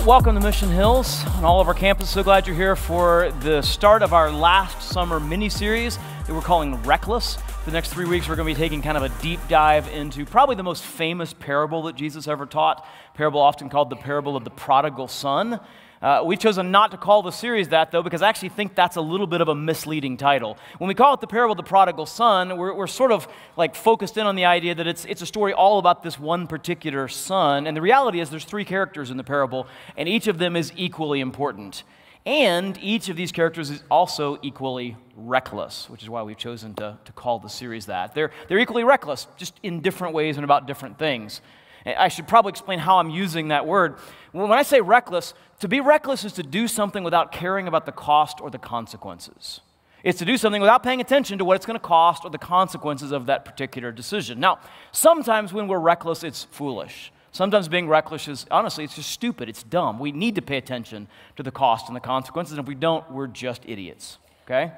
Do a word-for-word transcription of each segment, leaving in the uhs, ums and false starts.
Well, welcome to Mission Hills and all of our campuses. So glad you're here for the start of our last summer mini-series that we're calling Reckless. For the next three weeks, we're going to be taking kind of a deep dive into probably the most famous parable that Jesus ever taught, a parable often called the parable of the prodigal son. Uh, we've chosen not to call the series that, though, because I actually think that's a little bit of a misleading title. When we call it the parable of the prodigal son, we're, we're sort of like focused in on the idea that it's, it's a story all about this one particular son. And the reality is there's three characters in the parable, and each of them is equally important. And each of these characters is also equally reckless, which is why we've chosen to, to call the series that. They're, they're equally reckless, just in different ways and about different things. I should probably explain how I'm using that word. When I say reckless, to be reckless is to do something without caring about the cost or the consequences. It's to do something without paying attention to what it's going to cost or the consequences of that particular decision. Now, sometimes when we're reckless, it's foolish. Sometimes being reckless is, honestly, it's just stupid. It's dumb. We need to pay attention to the cost and the consequences, and if we don't, we're just idiots, okay?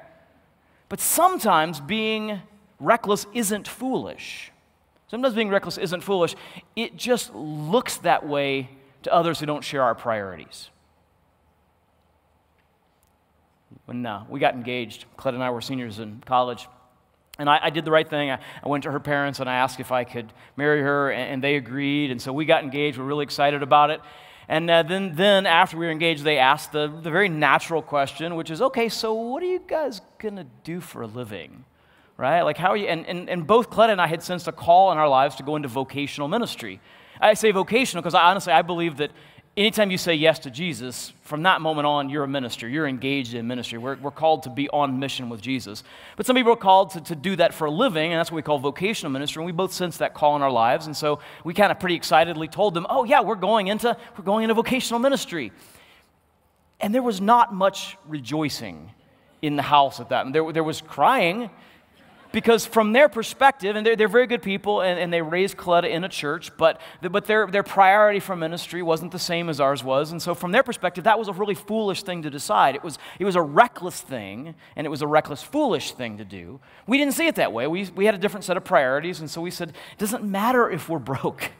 But sometimes being reckless isn't foolish. Sometimes being reckless isn't foolish. It just looks that way to others who don't share our priorities. When uh, we got engaged, Cled and I were seniors in college, and I, I did the right thing. I, I went to her parents and I asked if I could marry her, and, and they agreed, and so we got engaged. We were really excited about it. And uh, then, then after we were engaged, they asked the, the very natural question, which is, okay, so what are you guys going to do for a living? Right? Like, how are you? And, and, and both Cled and I had sensed a call in our lives to go into vocational ministry. I say vocational because I, honestly, I believe that anytime you say yes to Jesus, from that moment on, you're a minister. You're engaged in ministry. We're, we're called to be on mission with Jesus. But some people are called to, to do that for a living, and that's what we call vocational ministry, and we both sense that call in our lives. And so we kind of pretty excitedly told them, oh, yeah, we're going into, we're going into vocational ministry. And there was not much rejoicing in the house at that. And there, there was crying. Because from their perspective, and they're, they're very good people, and, and they raised Coletta in a church, but, but their, their priority for ministry wasn't the same as ours was. And so from their perspective, that was a really foolish thing to decide. It was, it was a reckless thing, and it was a reckless, foolish thing to do. We didn't see it that way. We, we had a different set of priorities, and so we said, it doesn't matter if we're broke,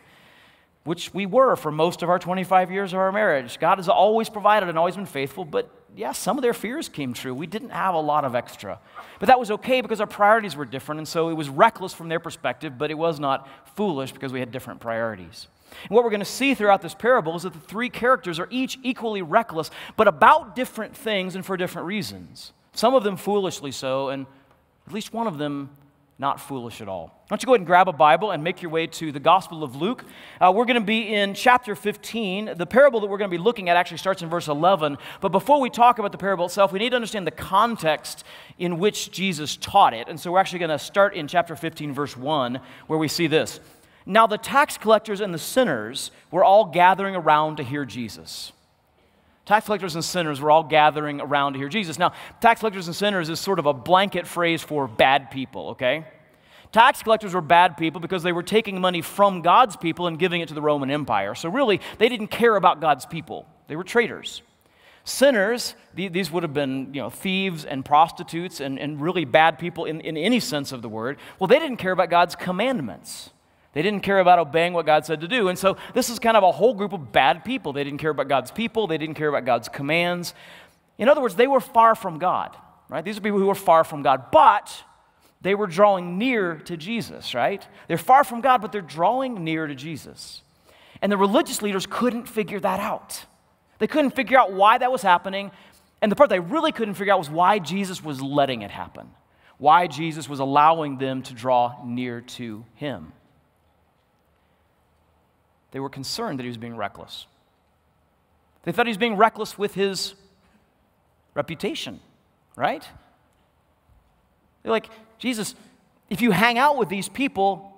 which we were for most of our twenty-five years of our marriage. God has always provided and always been faithful, but yeah, some of their fears came true. We didn't have a lot of extra. But that was okay because our priorities were different, and so it was reckless from their perspective, but it was not foolish because we had different priorities. And what we're going to see throughout this parable is that the three characters are each equally reckless, but about different things and for different reasons. Some of them foolishly so, and at least one of them not foolish at all. Why don't you go ahead and grab a Bible and make your way to the Gospel of Luke. Uh, we're going to be in chapter fifteen. The parable that we're going to be looking at actually starts in verse eleven. But before we talk about the parable itself, we need to understand the context in which Jesus taught it. And so we're actually going to start in chapter fifteen, verse one, where we see this. Now the tax collectors and the sinners were all gathering around to hear Jesus. Tax collectors and sinners were all gathering around to hear Jesus. Now, tax collectors and sinners is sort of a blanket phrase for bad people, okay? Tax collectors were bad people because they were taking money from God's people and giving it to the Roman Empire. So really, they didn't care about God's people. They were traitors. Sinners, these would have been, you know, thieves and prostitutes and, and really bad people in, in any sense of the word. Well, they didn't care about God's commandments. They didn't care about obeying what God said to do. And so this is kind of a whole group of bad people. They didn't care about God's people. They didn't care about God's commands. In other words, they were far from God, right? These are people who were far from God, but they were drawing near to Jesus, right? They're far from God, but they're drawing near to Jesus. And the religious leaders couldn't figure that out. They couldn't figure out why that was happening. And the part they really couldn't figure out was why Jesus was letting it happen, why Jesus was allowing them to draw near to him. They were concerned that he was being reckless. They thought he was being reckless with his reputation, right? They're like, Jesus, if you hang out with these people,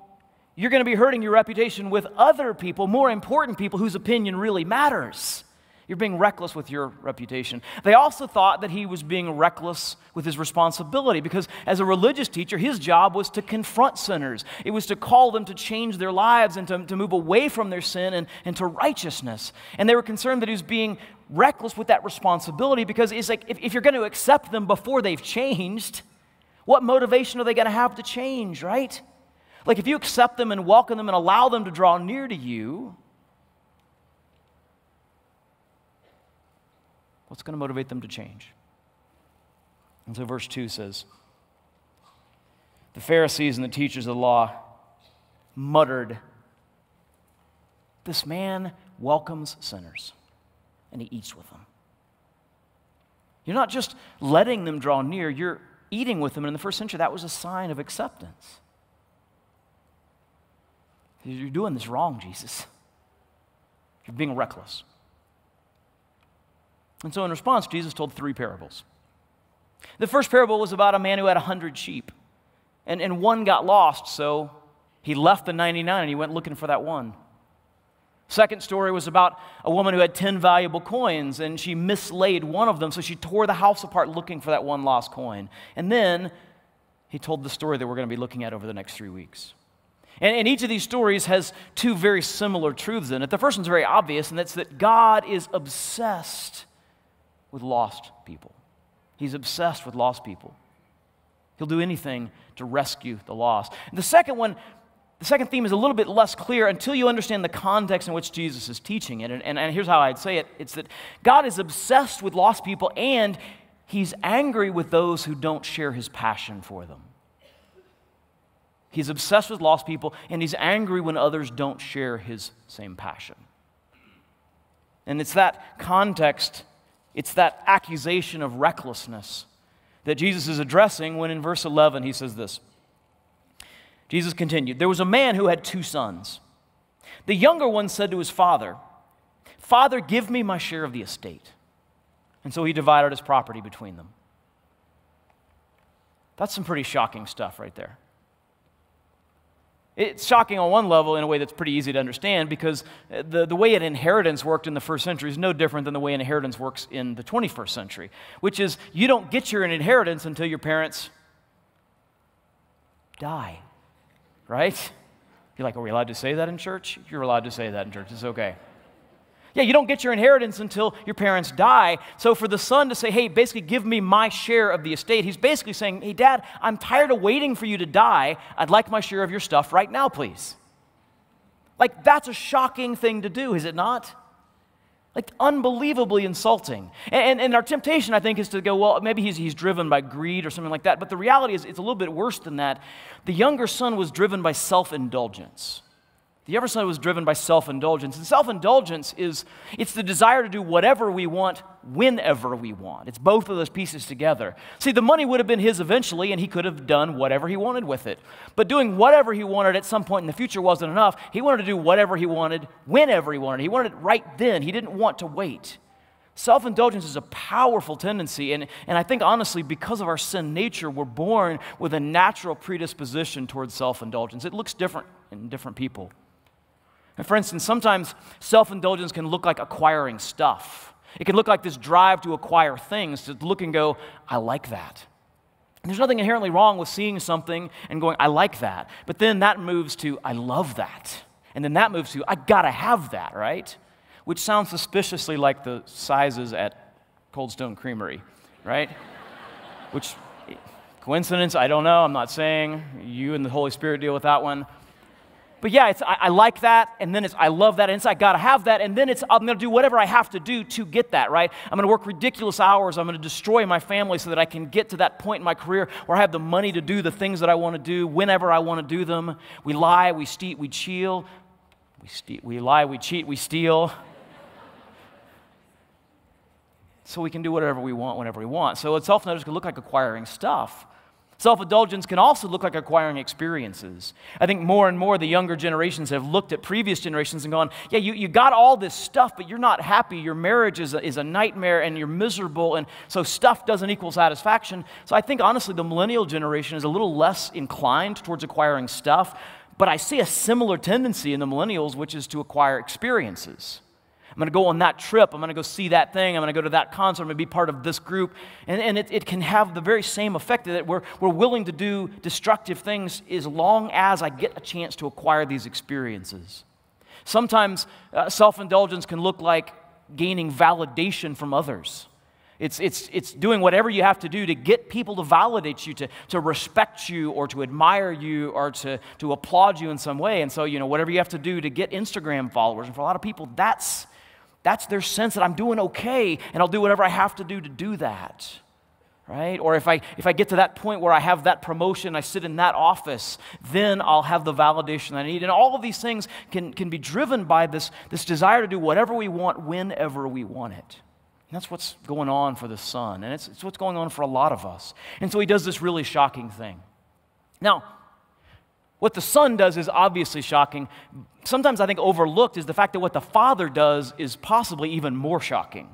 you're going to be hurting your reputation with other people, more important people whose opinion really matters. You're being reckless with your reputation. They also thought that he was being reckless with his responsibility because as a religious teacher, his job was to confront sinners. It was to call them to change their lives and to, to move away from their sin and, and to righteousness. And they were concerned that he was being reckless with that responsibility because it's like if, if you're going to accept them before they've changed, what motivation are they going to have to change, right? Like if you accept them and welcome them and allow them to draw near to you, What's going to motivate them to change? And so verse two says, the Pharisees and the teachers of the law muttered, this man welcomes sinners, and he eats with them. You're not just letting them draw near, you're eating with them. And in the first century, that was a sign of acceptance. You're doing this wrong, Jesus. You're being reckless. And so in response, Jesus told three parables. The first parable was about a man who had a hundred sheep, and, and one got lost, so he left the ninety-nine and he went looking for that one. Second story was about a woman who had ten valuable coins, and she mislaid one of them, so she tore the house apart looking for that one lost coin. And then he told the story that we're going to be looking at over the next three weeks. And, and each of these stories has two very similar truths in it. The first one's very obvious, and that's that God is obsessed with lost people. He's obsessed with lost people. He'll do anything to rescue the lost. And the second one, the second theme is a little bit less clear until you understand the context in which Jesus is teaching it. And, and, and here's how I'd say it. It's that God is obsessed with lost people, and he's angry with those who don't share his passion for them. He's obsessed with lost people, and he's angry when others don't share his same passion. And it's that context, it's that accusation of recklessness that Jesus is addressing when in verse eleven he says this. Jesus continued, there was a man who had two sons. The younger one said to his father, Father, give me my share of the estate. And so he divided his property between them. That's some pretty shocking stuff right there. It's shocking on one level in a way that's pretty easy to understand, because the, the way an inheritance worked in the first century is no different than the way an inheritance works in the twenty-first century, which is you don't get your inheritance until your parents die, right? You're like, are we allowed to say that in church? You're allowed to say that in church. It's okay. Yeah, you don't get your inheritance until your parents die. So for the son to say, hey, basically give me my share of the estate, he's basically saying, hey, Dad, I'm tired of waiting for you to die. I'd like my share of your stuff right now, please. Like, that's a shocking thing to do, is it not? Like, unbelievably insulting. And, and, and our temptation, I think, is to go, well, maybe he's, he's driven by greed or something like that. But the reality is it's a little bit worse than that. The younger son was driven by self-indulgence. The younger son was driven by self-indulgence. And self-indulgence is, it's the desire to do whatever we want, whenever we want. It's both of those pieces together. See, the money would have been his eventually, and he could have done whatever he wanted with it. But doing whatever he wanted at some point in the future wasn't enough. He wanted to do whatever he wanted, whenever he wanted. He wanted it right then. He didn't want to wait. Self-indulgence is a powerful tendency, and, and I think, honestly, because of our sin nature, we're born with a natural predisposition towards self-indulgence. It looks different in different people. And for instance, sometimes self-indulgence can look like acquiring stuff. It can look like this drive to acquire things, to look and go, I like that. And there's nothing inherently wrong with seeing something and going, I like that. But then that moves to, I love that. And then that moves to, I gotta have that, right? Which sounds suspiciously like the sizes at Cold Stone Creamery, right? Which, coincidence, I don't know, I'm not saying. You and the Holy Spirit deal with that one. But yeah, it's, I, I like that, and then it's, I love that, and it's, I gotta have that, and then it's, I'm gonna do whatever I have to do to get that, right? I'm gonna work ridiculous hours, I'm gonna destroy my family so that I can get to that point in my career where I have the money to do the things that I wanna do, whenever I wanna do them. We lie, we cheat, we steal. We, ste we lie, we cheat, we steal. So we can do whatever we want, whenever we want. So self-indulgence can look like acquiring stuff. Self-indulgence can also look like acquiring experiences. I think more and more the younger generations have looked at previous generations and gone, yeah, you, you got all this stuff, but you're not happy. Your marriage is a, is a nightmare, and you're miserable, and so stuff doesn't equal satisfaction. So I think, honestly, the millennial generation is a little less inclined towards acquiring stuff, but I see a similar tendency in the millennials, which is to acquire experiences. I'm going to go on that trip. I'm going to go see that thing. I'm going to go to that concert. I'm going to be part of this group. And, and it, it can have the very same effect that we're, we're willing to do destructive things as long as I get a chance to acquire these experiences. Sometimes uh, self-indulgence can look like gaining validation from others. It's, it's, it's doing whatever you have to do to get people to validate you, to, to respect you, or to admire you, or to, to applaud you in some way. And so, you know, whatever you have to do to get Instagram followers. And for a lot of people, that's... that's their sense that I'm doing okay, and I'll do whatever I have to do to do that, right? Or if I, if I get to that point where I have that promotion, I sit in that office, then I'll have the validation I need. And all of these things can, can be driven by this, this desire to do whatever we want, whenever we want it. And that's what's going on for the son, and it's, it's what's going on for a lot of us. And so he does this really shocking thing. Now, what the son does is obviously shocking. Sometimes I think overlooked is the fact that what the father does is possibly even more shocking,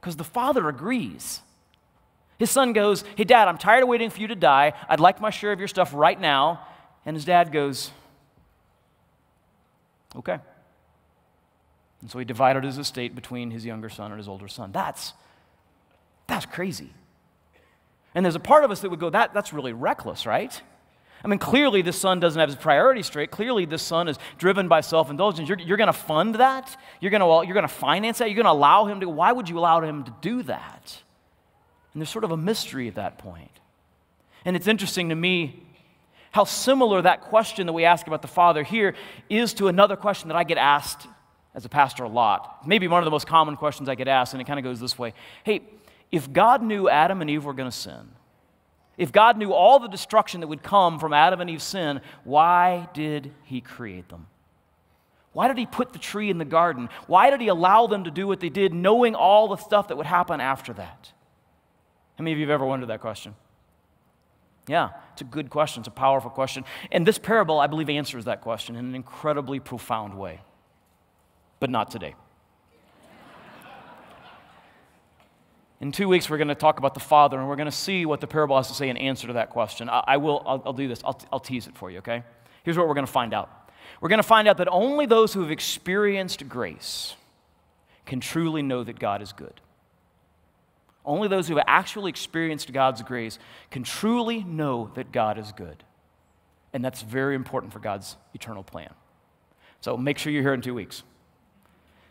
because the father agrees. His son goes, "Hey, Dad, I'm tired of waiting for you to die. I'd like my share of your stuff right now." And his dad goes, "Okay." And so he divided his estate between his younger son and his older son. That's, that's crazy. And there's a part of us that would go, that, that's really reckless, right? I mean, clearly this son doesn't have his priorities straight. Clearly this son is driven by self-indulgence. You're, you're going to fund that? You're going you're going to finance that? You're going to allow him to? Why would you allow him to do that? And there's sort of a mystery at that point. And it's interesting to me how similar that question that we ask about the father here is to another question that I get asked as a pastor a lot. Maybe one of the most common questions I get asked, and it kind of goes this way. Hey, if God knew Adam and Eve were going to sin, if God knew all the destruction that would come from Adam and Eve's sin, why did he create them? Why did he put the tree in the garden? Why did he allow them to do what they did, knowing all the stuff that would happen after that? How many of you have ever wondered that question? Yeah, it's a good question. It's a powerful question. And this parable, I believe, answers that question in an incredibly profound way. But not today. In two weeks, we're going to talk about the Father, and we're going to see what the parable has to say in answer to that question. I, I will, I'll, I'll do this. I'll, I'll tease it for you, okay? Here's what we're going to find out. We're going to find out that only those who have experienced grace can truly know that God is good. Only those who have actually experienced God's grace can truly know that God is good. And that's very important for God's eternal plan. So make sure you're here in two weeks.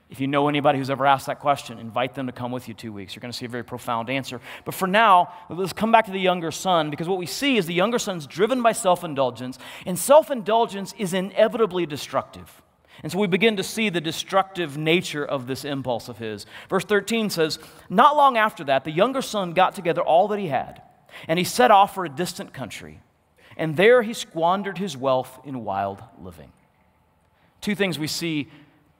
If you know anybody who's ever asked that question, invite them to come with you two weeks. You're going to see a very profound answer. But for now, let's come back to the younger son, because what we see is the younger son's driven by self-indulgence, and self-indulgence is inevitably destructive. And so we begin to see the destructive nature of this impulse of his. Verse thirteen says, "Not long after that, the younger son got together all that he had, and he set off for a distant country, and there he squandered his wealth in wild living." Two things we see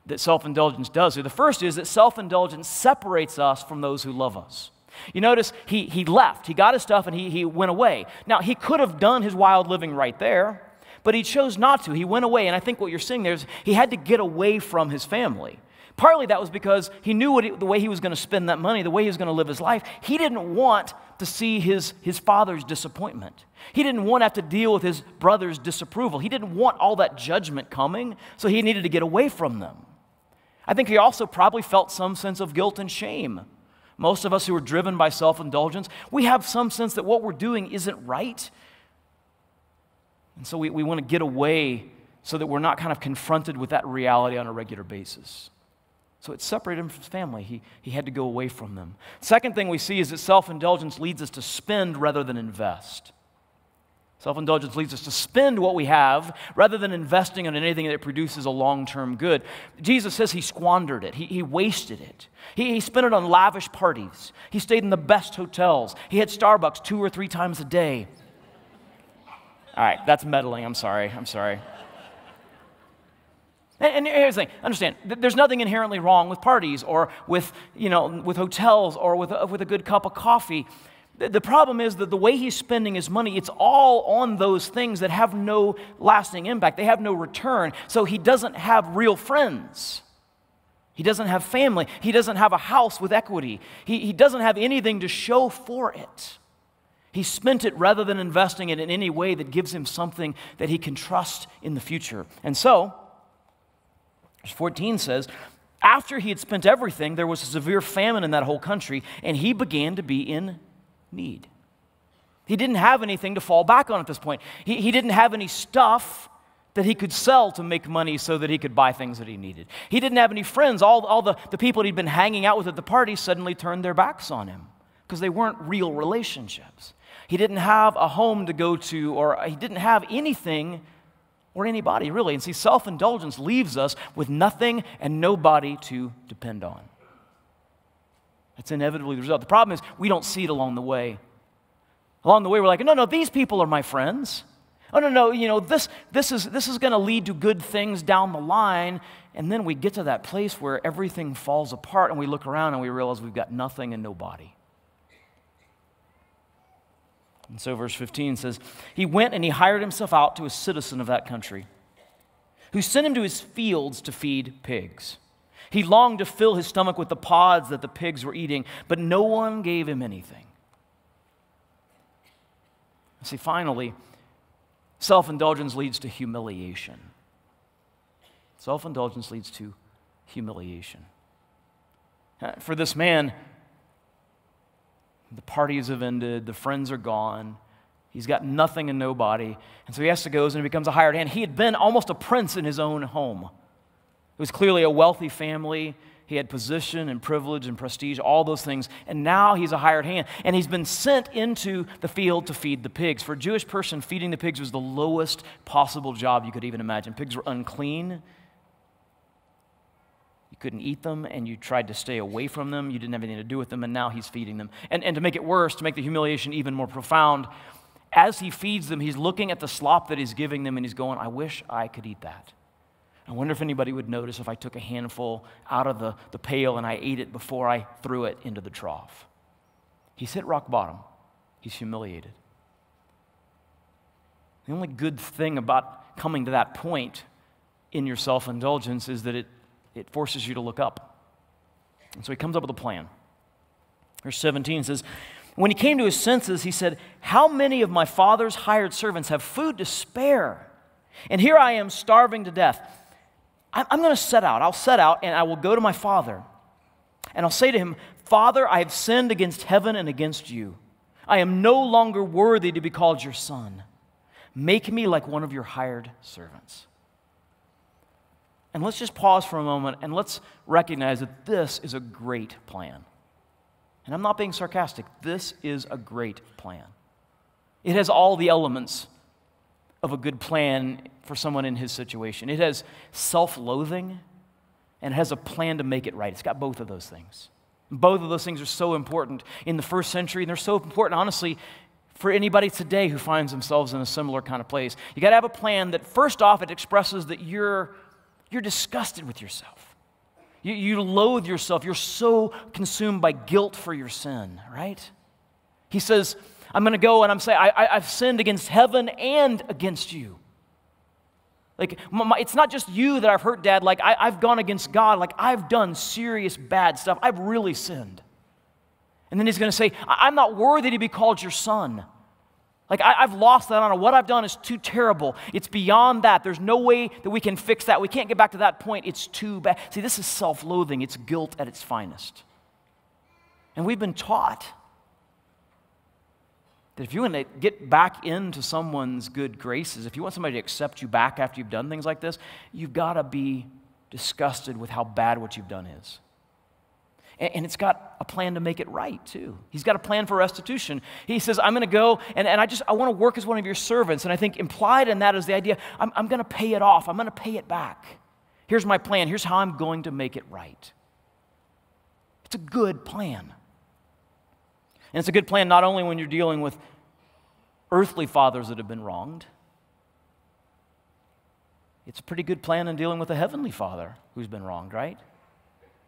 that self-indulgence does here. The first is that self-indulgence separates us from those who love us. You notice he, he left. He got his stuff, and he, he went away. Now, he could have done his wild living right there, but he chose not to. He went away, and I think what you're seeing there is he had to get away from his family. Partly that was because he knew what he, the way he was going to spend that money, the way he was going to live his life. He didn't want to see his, his father's disappointment. He didn't want to have to deal with his brother's disapproval. He didn't want all that judgment coming, so he needed to get away from them. I think he also probably felt some sense of guilt and shame. Most of us who are driven by self-indulgence, we have some sense that what we're doing isn't right. And so we, we want to get away so that we're not kind of confronted with that reality on a regular basis. So it separated him from his family. He, he had to go away from them. Second thing we see is that self-indulgence leads us to spend rather than invest. Self-indulgence leads us to spend what we have rather than investing in anything that produces a long-term good. Jesus says he squandered it. He, he wasted it. He, he spent it on lavish parties. He stayed in the best hotels. He had Starbucks two or three times a day. All right, that's meddling. I'm sorry. I'm sorry. And, and here's the thing. Understand, there's nothing inherently wrong with parties or with, you know, with hotels or with, with a good cup of coffee. The, the problem is that the way he's spending his money, it's all on those things that have no lasting impact. They have no return. So he doesn't have real friends. He doesn't have family. He doesn't have a house with equity. He, he doesn't have anything to show for it. He spent it rather than investing it in any way that gives him something that he can trust in the future. And so, verse fourteen says, after he had spent everything, there was a severe famine in that whole country, and he began to be in need. He didn't have anything to fall back on at this point. He, he didn't have any stuff that he could sell to make money so that he could buy things that he needed. He didn't have any friends. All, all the, the people he'd been hanging out with at the party suddenly turned their backs on him because they weren't real relationships. He didn't have a home to go to, or he didn't have anything or anybody, really. And see, self-indulgence leaves us with nothing and nobody to depend on. That's inevitably the result. The problem is we don't see it along the way. Along the way, we're like, no, no, these people are my friends. Oh, no, no, you know, this, this is, this is going to lead to good things down the line. And then we get to that place where everything falls apart and we look around and we realize we've got nothing and nobody. And so verse fifteen says, he went and he hired himself out to a citizen of that country who sent him to his fields to feed pigs. He longed to fill his stomach with the pods that the pigs were eating, but no one gave him anything. See, finally, self-indulgence leads to humiliation. Self-indulgence leads to humiliation. For this man, the parties have ended, the friends are gone, he's got nothing and nobody, and so he has to go and he becomes a hired hand. He had been almost a prince in his own home. It was clearly a wealthy family. He had position and privilege and prestige, all those things, and now he's a hired hand, and he's been sent into the field to feed the pigs. For a Jewish person, feeding the pigs was the lowest possible job you could even imagine. Pigs were unclean. You couldn't eat them, and you tried to stay away from them. You didn't have anything to do with them, and now he's feeding them. And, and to make it worse, to make the humiliation even more profound, as he feeds them, he's looking at the slop that he's giving them, and he's going, I wish I could eat that. I wonder if anybody would notice if I took a handful out of the, the pail and I ate it before I threw it into the trough. He's hit rock bottom. He's humiliated. The only good thing about coming to that point in your self-indulgence is that it, it forces you to look up. And so he comes up with a plan. Verse seventeen says, when he came to his senses, he said, how many of my father's hired servants have food to spare? And here I am starving to death. I'm going to set out. I'll set out, and I will go to my father. And I'll say to him, Father, I have sinned against heaven and against you. I am no longer worthy to be called your son. Make me like one of your hired servants. And let's just pause for a moment, and let's recognize that this is a great plan. And I'm not being sarcastic. This is a great plan. It has all the elements of a good plan for someone in his situation. It has self-loathing, and it has a plan to make it right. It's got both of those things. Both of those things are so important in the first century, and they're so important, honestly, for anybody today who finds themselves in a similar kind of place. You got to have a plan that, first off, it expresses that you're, you're disgusted with yourself. You, you loathe yourself. You're so consumed by guilt for your sin, right? He says, I'm going to go and I'm saying, I, I, I've sinned against heaven and against you. Like, my, it's not just you that I've hurt, Dad. Like, I, I've gone against God. Like, I've done serious bad stuff. I've really sinned. And then he's going to say, I'm not worthy to be called your son. Like, I, I've lost that honor. What I've done is too terrible. It's beyond that. There's no way that we can fix that. We can't get back to that point. It's too bad. See, this is self-loathing. It's guilt at its finest. And we've been taught that if you want to get back into someone's good graces, if you want somebody to accept you back after you've done things like this, you've got to be disgusted with how bad what you've done is. And, and it's got a plan to make it right, too. He's got a plan for restitution. He says, I'm going to go, and, and I just I want to work as one of your servants. And I think implied in that is the idea, I'm, I'm going to pay it off. I'm going to pay it back. Here's my plan. Here's how I'm going to make it right. It's a good plan. And it's a good plan not only when you're dealing with earthly fathers that have been wronged. It's a pretty good plan in dealing with a heavenly father who's been wronged, right?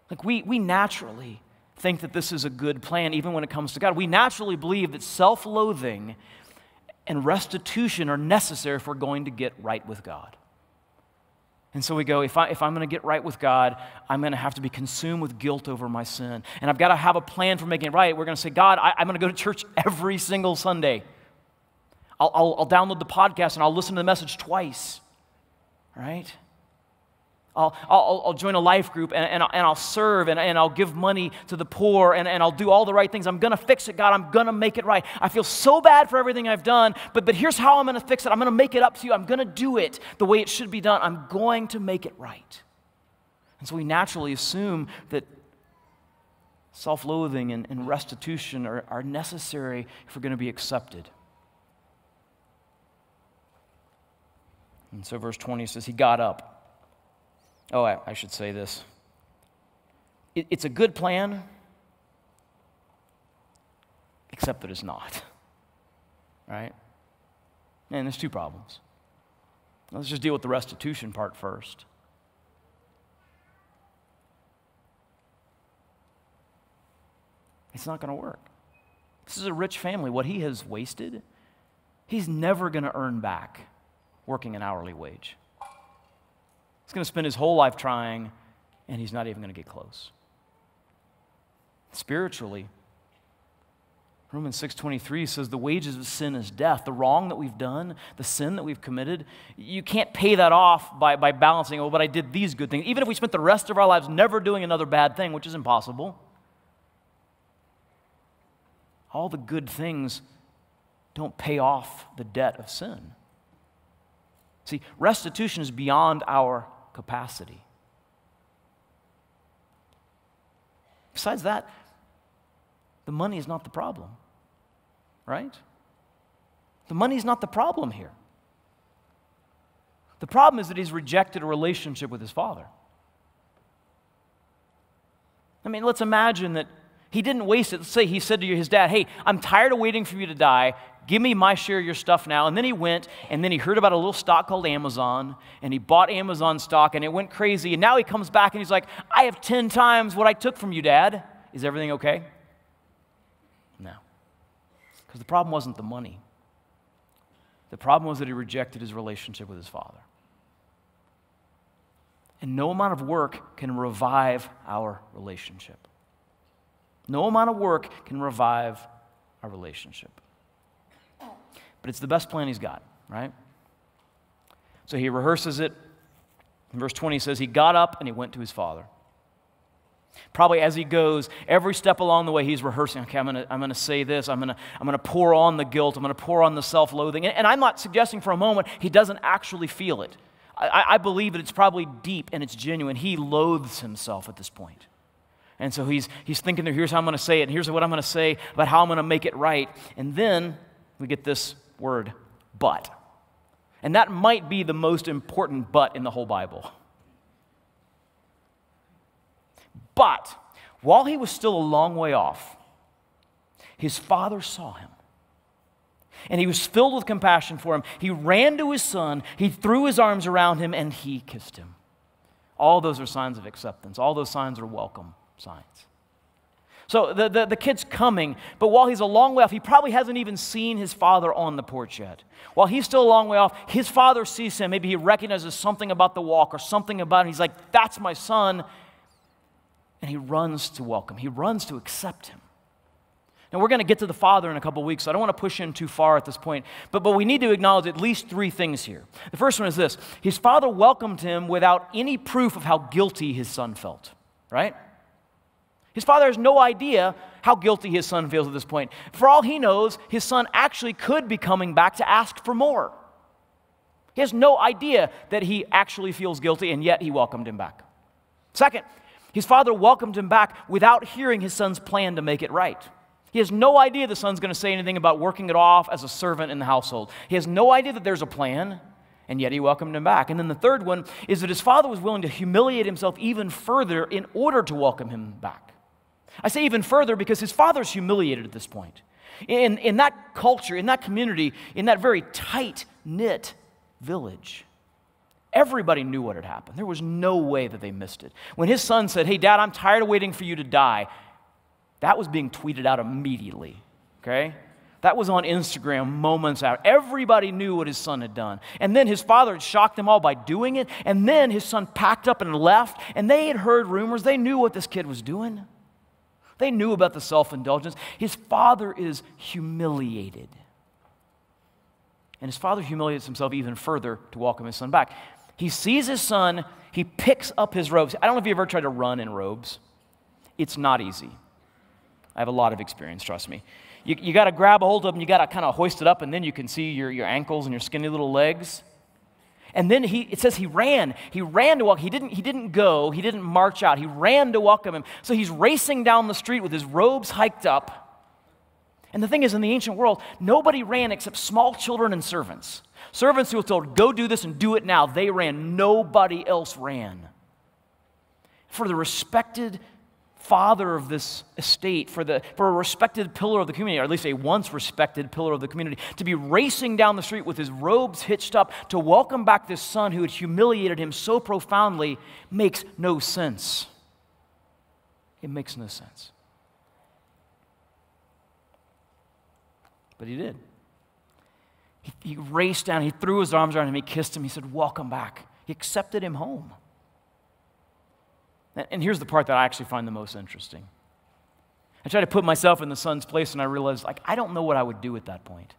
Like we, we naturally think that this is a good plan even when it comes to God. We naturally believe that self-loathing and restitution are necessary if we're going to get right with God. And so we go, if, I, if I'm going to get right with God, I'm going to have to be consumed with guilt over my sin. And I've got to have a plan for making it right. We're going to say, God, I, I'm going to go to church every single Sunday. I'll, I'll, I'll download the podcast and I'll listen to the message twice, right? I'll, I'll, I'll join a life group and, and, I'll, and I'll serve and, and I'll give money to the poor and, and I'll do all the right things. I'm going to fix it, God. I'm going to make it right. I feel so bad for everything I've done, but, but here's how I'm going to fix it. I'm going to make it up to you. I'm going to do it the way it should be done. I'm going to make it right. And so we naturally assume that self-loathing and, and restitution are, are necessary if we're going to be accepted. And so verse twenty says, he got up. Oh, I, I should say this. It, it's a good plan, except that it's not, right? And there's two problems. Let's just deal with the restitution part first. It's not going to work. This is a rich family. What he has wasted, he's never going to earn back working an hourly wage. He's going to spend his whole life trying, and he's not even going to get close. Spiritually, Romans six twenty-three says the wages of sin is death. The wrong that we've done, the sin that we've committed, you can't pay that off by, by balancing, oh, but I did these good things. Even if we spent the rest of our lives never doing another bad thing, which is impossible, all the good things don't pay off the debt of sin. See, restitution is beyond our capacity. Besides that, the money is not the problem, right? The money is not the problem here. The problem is that he's rejected a relationship with his father. I mean, let's imagine that he didn't waste it. Let's say he said to his dad, hey, I'm tired of waiting for you to die. Give me my share of your stuff now. And then he went, and then he heard about a little stock called Amazon, and he bought Amazon stock, and it went crazy. And now he comes back, and he's like, I have ten times what I took from you, Dad. Is everything okay? No, because the problem wasn't the money. The problem was that he rejected his relationship with his father. And no amount of work can revive our relationship. No amount of work can revive our relationship. But it's the best plan he's got, right? So he rehearses it. In verse twenty says, he got up and he went to his father. Probably as he goes, every step along the way, he's rehearsing, okay, I'm going to I'm going to say this, I'm going to I'm going to pour on the guilt, I'm going to pour on the self-loathing. And, and I'm not suggesting for a moment he doesn't actually feel it. I, I believe that it's probably deep and it's genuine. He loathes himself at this point. And so he's, he's thinking, here's how I'm going to say it, and here's what I'm going to say about how I'm going to make it right. And then we get this word, but. And that might be the most important but in the whole Bible. But while he was still a long way off, his father saw him, and he was filled with compassion for him. He ran to his son, he threw his arms around him, and he kissed him. All those are signs of acceptance. All those signs are welcome signs. So the, the, the kid's coming, but while he's a long way off, he probably hasn't even seen his father on the porch yet. While he's still a long way off, his father sees him. Maybe he recognizes something about the walk or something about him. He's like, that's my son. And he runs to welcome. He runs to accept him. Now, we're going to get to the father in a couple weeks, so I don't want to push him too far at this point. But, but we need to acknowledge at least three things here. The first one is this. His father welcomed him without any proof of how guilty his son felt, right? His father has no idea how guilty his son feels at this point. For all he knows, his son actually could be coming back to ask for more. He has no idea that he actually feels guilty, and yet he welcomed him back. Second, his father welcomed him back without hearing his son's plan to make it right. He has no idea the son's going to say anything about working it off as a servant in the household. He has no idea that there's a plan, and yet he welcomed him back. And then the third one is that his father was willing to humiliate himself even further in order to welcome him back. I say even further because his father's humiliated at this point. In, in that culture, in that community, in that very tight-knit village, everybody knew what had happened. There was no way that they missed it. When his son said, hey, Dad, I'm tired of waiting for you to die, that was being tweeted out immediately, okay? That was on Instagram moments out. Everybody knew what his son had done. And then his father had shocked them all by doing it. And then his son packed up and left. And they had heard rumors. They knew what this kid was doing. They knew about the self-indulgence. His father is humiliated. And his father humiliates himself even further to welcome his son back. He sees his son. He picks up his robes. I don't know if you've ever tried to run in robes. It's not easy. I have a lot of experience, trust me. You, you got to grab a hold of them. You got to kind of hoist it up, and then you can see your, your ankles and your skinny little legs. And then he, it says he ran. He ran to walk. He didn't, he didn't go. He didn't march out. He ran to welcome him. So he's racing down the street with his robes hiked up. And the thing is, in the ancient world, nobody ran except small children and servants. Servants who were told, go do this and do it now. They ran. Nobody else ran. For the respected father of this estate, for, the, for a respected pillar of the community, or at least a once respected pillar of the community, to be racing down the street with his robes hitched up to welcome back this son who had humiliated him so profoundly makes no sense. It makes no sense. But he did. He, he raced down, he threw his arms around him, he kissed him, he said, welcome back. He accepted him home. And here's the part that I actually find the most interesting. I tried to put myself in the son's place, and I realized, like, I don't know what I would do at that point.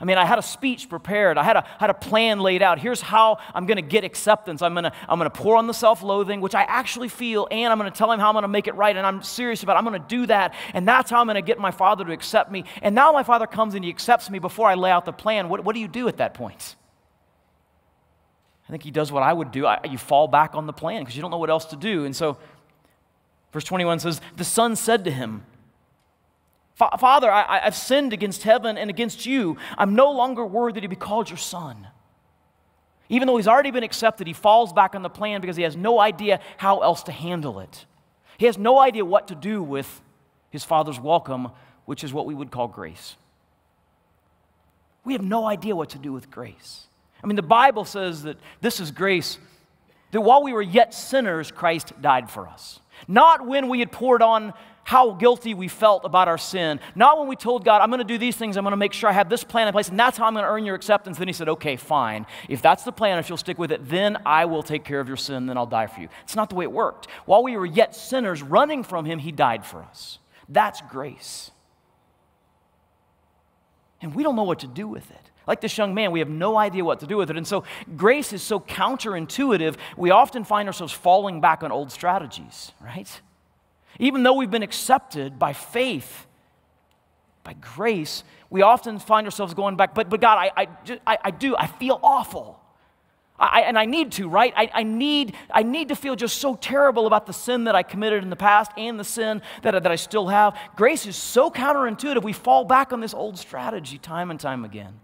I mean, I had a speech prepared. I had a, had a plan laid out. Here's how I'm going to get acceptance. I'm going to I'm going to pour on the self-loathing, which I actually feel, and I'm going to tell him how I'm going to make it right, and I'm serious about it. I'm going to do that, and that's how I'm going to get my father to accept me. And now my father comes and he accepts me before I lay out the plan. What, what do you do at that point? I think he does what I would do. I, you fall back on the plan because you don't know what else to do. And so verse twenty-one says, the son said to him, Father, I, I've sinned against heaven and against you. I'm no longer worthy to be called your son. Even though he's already been accepted, he falls back on the plan because he has no idea how else to handle it. He has no idea what to do with his father's welcome, which is what we would call grace. We have no idea what to do with grace. I mean, the Bible says that this is grace, that while we were yet sinners, Christ died for us. Not when we had poured on how guilty we felt about our sin. Not when we told God, I'm going to do these things, I'm going to make sure I have this plan in place, and that's how I'm going to earn your acceptance. Then he said, okay, fine. If that's the plan, if you'll stick with it, then I will take care of your sin, then I'll die for you. It's not the way it worked. While we were yet sinners, running from him, he died for us. That's grace. And we don't know what to do with it. Like this young man, we have no idea what to do with it. And so grace is so counterintuitive, we often find ourselves falling back on old strategies, right? Even though we've been accepted by faith, by grace, we often find ourselves going back, but, but God, I, I, I, I do, I feel awful. I, and I need to, right? I, I, need, I need to feel just so terrible about the sin that I committed in the past and the sin that, that I still have. Grace is so counterintuitive, we fall back on this old strategy time and time again.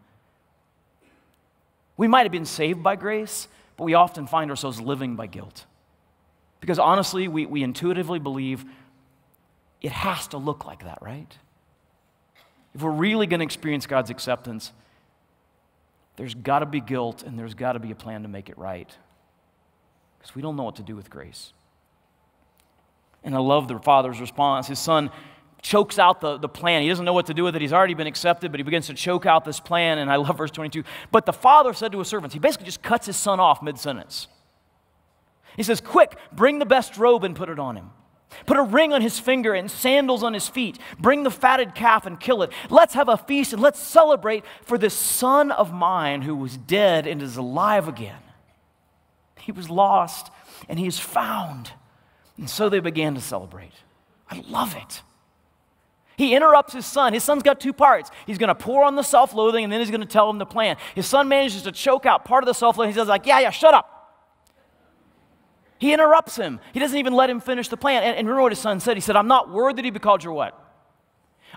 We might have been saved by grace, but we often find ourselves living by guilt. Because honestly, we, we intuitively believe it has to look like that, right? If we're really going to experience God's acceptance, there's got to be guilt and there's got to be a plan to make it right. Because we don't know what to do with grace. And I love the father's response. His son chokes out the, the plan. He doesn't know what to do with it. He's already been accepted, but he begins to choke out this plan. And I love verse twenty-two. But the father said to his servants, he basically just cuts his son off mid-sentence. He says, quick, bring the best robe and put it on him. Put a ring on his finger and sandals on his feet. Bring the fatted calf and kill it. Let's have a feast and let's celebrate for this son of mine who was dead and is alive again. He was lost and he is found. And so they began to celebrate. I love it. He interrupts his son. His son's got two parts. He's going to pour on the self-loathing, and then he's going to tell him the plan. His son manages to choke out part of the self-loathing. He says, like, yeah, yeah, shut up. He interrupts him. He doesn't even let him finish the plan. And, and remember what his son said. He said, I'm not worthy to be called your what?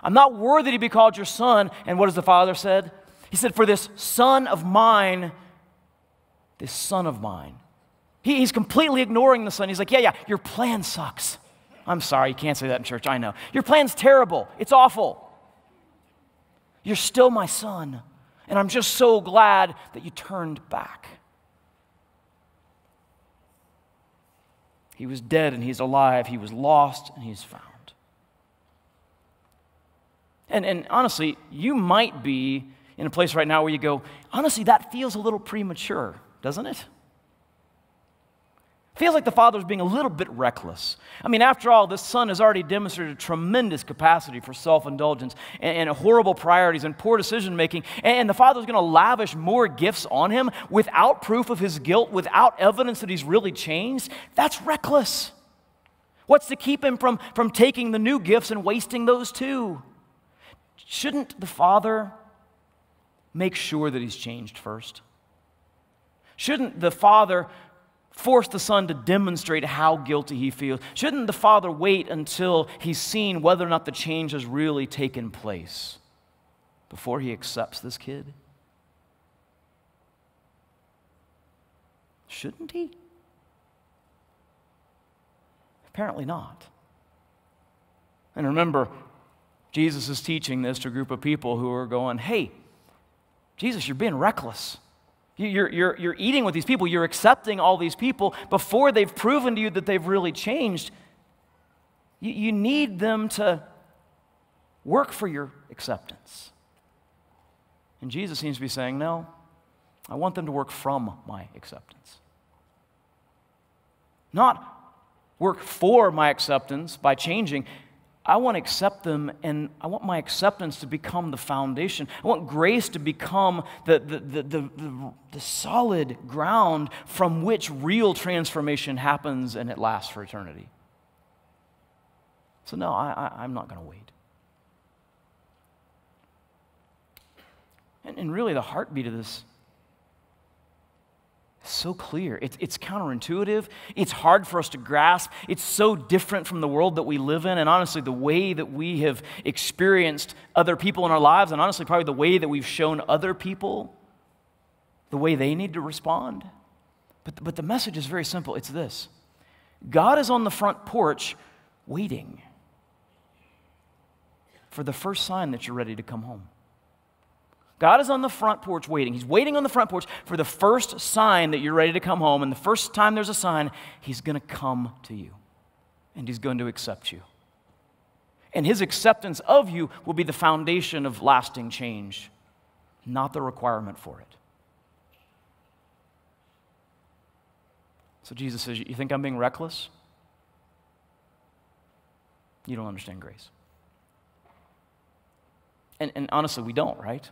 I'm not worthy to be called your son. And what does the father said? He said, for this son of mine, this son of mine. He, he's completely ignoring the son. He's like, yeah, yeah, your plan sucks. I'm sorry, you can't say that in church, I know. Your plan's terrible. It's awful. You're still my son, and I'm just so glad that you turned back. He was dead, and he's alive. He was lost, and he's found. And, and honestly, you might be in a place right now where you go, honestly, that feels a little premature, doesn't it? Feels like the father's being a little bit reckless. I mean, after all, this son has already demonstrated a tremendous capacity for self-indulgence and, and horrible priorities and poor decision-making, and, and the father's going to lavish more gifts on him without proof of his guilt, without evidence that he's really changed. That's reckless. What's to keep him from, from taking the new gifts and wasting those too? Shouldn't the father make sure that he's changed first? Shouldn't the father force the son to demonstrate how guilty he feels? Shouldn't the father wait until he's seen whether or not the change has really taken place before he accepts this kid? Shouldn't he? Apparently not. And remember, Jesus is teaching this to a group of people who are going, hey, Jesus, you're being reckless. You're, you're, you're eating with these people. You're accepting all these people before they've proven to you that they've really changed. You, you need them to work for your acceptance. And Jesus seems to be saying, no, I want them to work from my acceptance. Not work for my acceptance by changing. I want to accept them, and I want my acceptance to become the foundation. I want grace to become the, the, the, the, the, the solid ground from which real transformation happens, and it lasts for eternity. So no, I, I, I'm not going to wait. And, and really the heartbeat of this so clear. It's, it's counterintuitive. It's hard for us to grasp. It's so different from the world that we live in, and honestly, the way that we have experienced other people in our lives, and honestly, probably the way that we've shown other people the way they need to respond. But, but the message is very simple. It's this. God is on the front porch waiting for the first sign that you're ready to come home. God is on the front porch waiting. He's waiting on the front porch for the first sign that you're ready to come home. And the first time there's a sign, he's going to come to you. And he's going to accept you. And his acceptance of you will be the foundation of lasting change, not the requirement for it. So Jesus says, you think I'm being reckless? You don't understand grace. And, and honestly, we don't, right?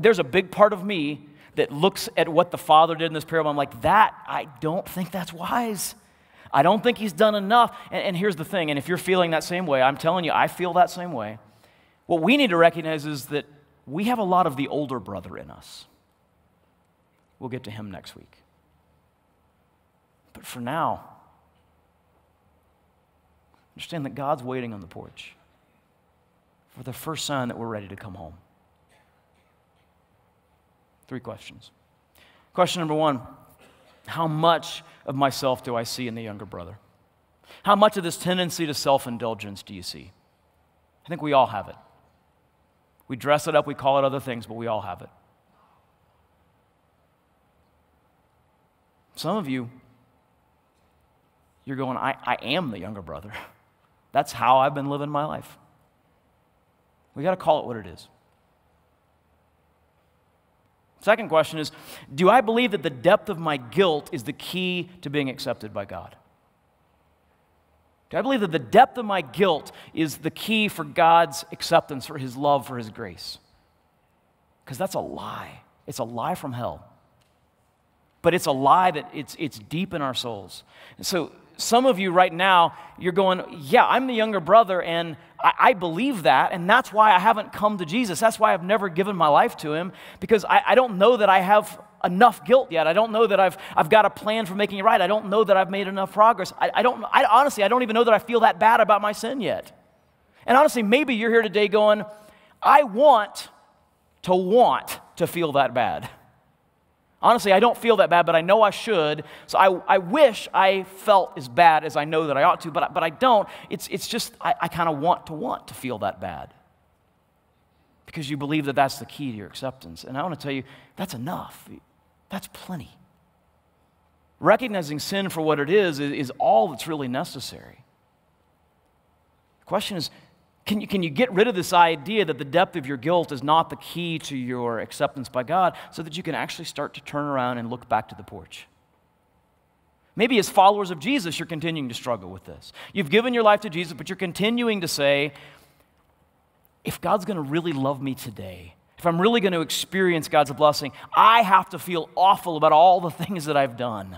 There's a big part of me that looks at what the Father did in this parable. I'm like, that, I don't think that's wise. I don't think he's done enough. And, and here's the thing, and if you're feeling that same way, I'm telling you, I feel that same way. What we need to recognize is that we have a lot of the older brother in us. We'll get to him next week. But for now, understand that God's waiting on the porch for the first sign that we're ready to come home. Three questions. Question number one, how much of myself do I see in the younger brother? How much of this tendency to self-indulgence do you see? I think we all have it. We dress it up, we call it other things, but we all have it. Some of you, you're going, I, I am the younger brother. That's how I've been living my life. We got to call it what it is. Second question is, do I believe that the depth of my guilt is the key to being accepted by God? Do I believe that the depth of my guilt is the key for God's acceptance, for his love, for his grace? Because that's a lie. It's a lie from hell. But it's a lie that it's, it's deep in our souls. And so some of you right now, you're going, yeah, I'm the younger brother, and I believe that, and that's why I haven't come to Jesus. That's why I've never given my life to him, because I, I don't know that I have enough guilt yet. I don't know that I've, I've got a plan for making it right. I don't know that I've made enough progress. I, I don't, I, honestly, I don't even know that I feel that bad about my sin yet. And honestly, maybe you're here today going, I want to want to feel that bad. Honestly, I don't feel that bad, but I know I should, so I, I wish I felt as bad as I know that I ought to, but I, but I don't. It's, it's just I, I kind of want to want to feel that bad because you believe that that's the key to your acceptance. And I want to tell you, that's enough. That's plenty. Recognizing sin for what it is is, is all that's really necessary. The question is, Can you, can you get rid of this idea that the depth of your guilt is not the key to your acceptance by God, so that you can actually start to turn around and look back to the porch? Maybe as followers of Jesus, you're continuing to struggle with this. You've given your life to Jesus, but you're continuing to say, if God's going to really love me today, if I'm really going to experience God's blessing, I have to feel awful about all the things that I've done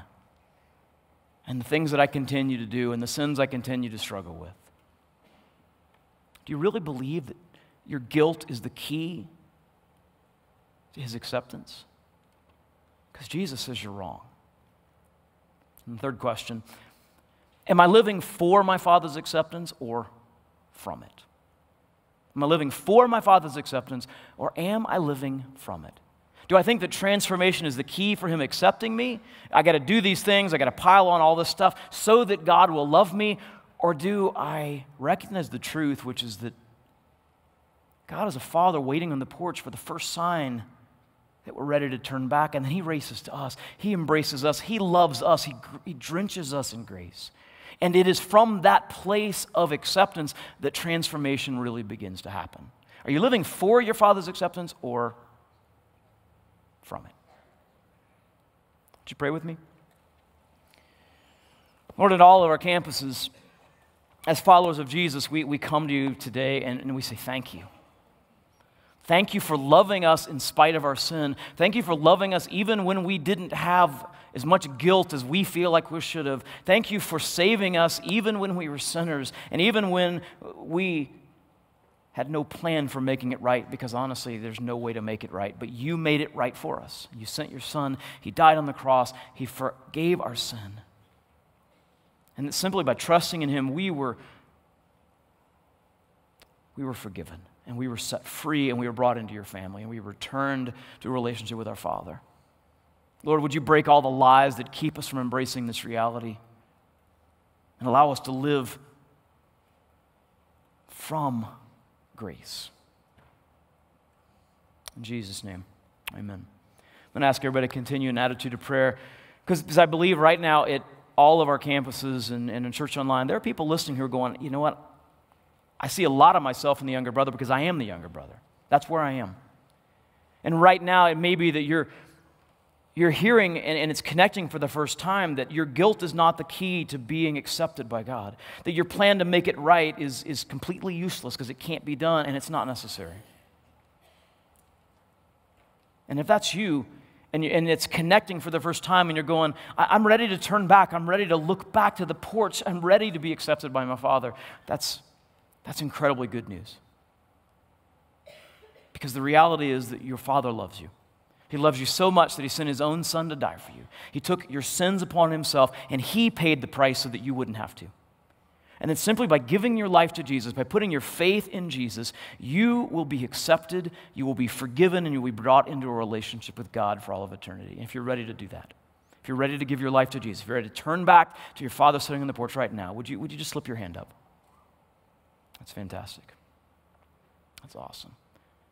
and the things that I continue to do and the sins I continue to struggle with. Do you really believe that your guilt is the key to his acceptance? Because Jesus says you're wrong. And the third question, am I living for my Father's acceptance or from it? Am I living for my Father's acceptance or am I living from it? Do I think that transformation is the key for Him accepting me? I got to do these things, I got to pile on all this stuff so that God will love me? Or do I recognize the truth, which is that God is a Father waiting on the porch for the first sign that we're ready to turn back, and then He races to us. He embraces us. He loves us. He, he drenches us in grace. And it is from that place of acceptance that transformation really begins to happen. Are you living for your Father's acceptance or from it? Would you pray with me? Lord, at all of our campuses, as followers of Jesus, we, we come to You today and, and we say thank You. Thank You for loving us in spite of our sin. Thank You for loving us even when we didn't have as much guilt as we feel like we should have. Thank You for saving us even when we were sinners and even when we had no plan for making it right, because honestly, there's no way to make it right, but You made it right for us. You sent Your Son. He died on the cross. He forgave our sin. And that simply by trusting in Him, we were, we were forgiven. And we were set free, and we were brought into Your family, and we returned to a relationship with our Father. Lord, would You break all the lies that keep us from embracing this reality and allow us to live from grace. In Jesus' name, amen. I'm going to ask everybody to continue an attitude of prayer, because I believe right now at all of our campuses and, and in Church Online, there are people listening who are going, you know what? I see a lot of myself in the younger brother because I am the younger brother. That's where I am. And right now, it may be that you're, you're hearing and, and it's connecting for the first time that your guilt is not the key to being accepted by God, that your plan to make it right is, is completely useless because it can't be done and it's not necessary. And if that's you, and, you, and it's connecting for the first time and you're going, I, I'm ready to turn back, I'm ready to look back to the porch, I'm ready to be accepted by my Father, that's That's incredibly good news. Because the reality is that your Father loves you. He loves you so much that He sent His own Son to die for you. He took your sins upon Himself, and He paid the price so that you wouldn't have to. And then simply by giving your life to Jesus, by putting your faith in Jesus, you will be accepted, you will be forgiven, and you will be brought into a relationship with God for all of eternity. And if you're ready to do that, if you're ready to give your life to Jesus, if you're ready to turn back to your Father sitting on the porch right now, would you, would you just slip your hand up? That's fantastic. That's awesome.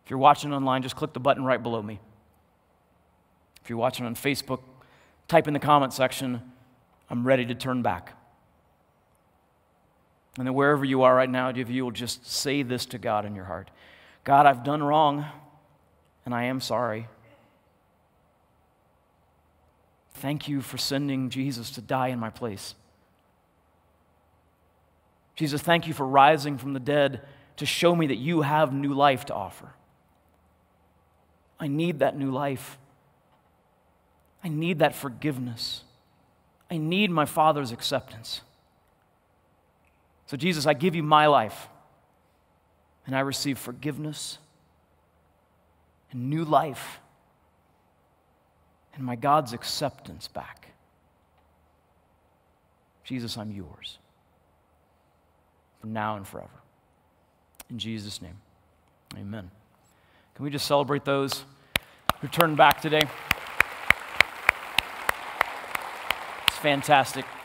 If you're watching online, just click the button right below me. If you're watching on Facebook, type in the comment section, I'm ready to turn back. And then wherever you are right now, if you will just say this to God in your heart. God, I've done wrong, and I am sorry. Thank You for sending Jesus to die in my place. Jesus, thank You for rising from the dead to show me that You have new life to offer. I need that new life. I need that forgiveness. I need my Father's acceptance. So Jesus, I give You my life, and I receive forgiveness and new life and my God's acceptance back. Jesus, I'm Yours. From now and forever. In Jesus' name, amen. Can we just celebrate those who turned back today? It's fantastic.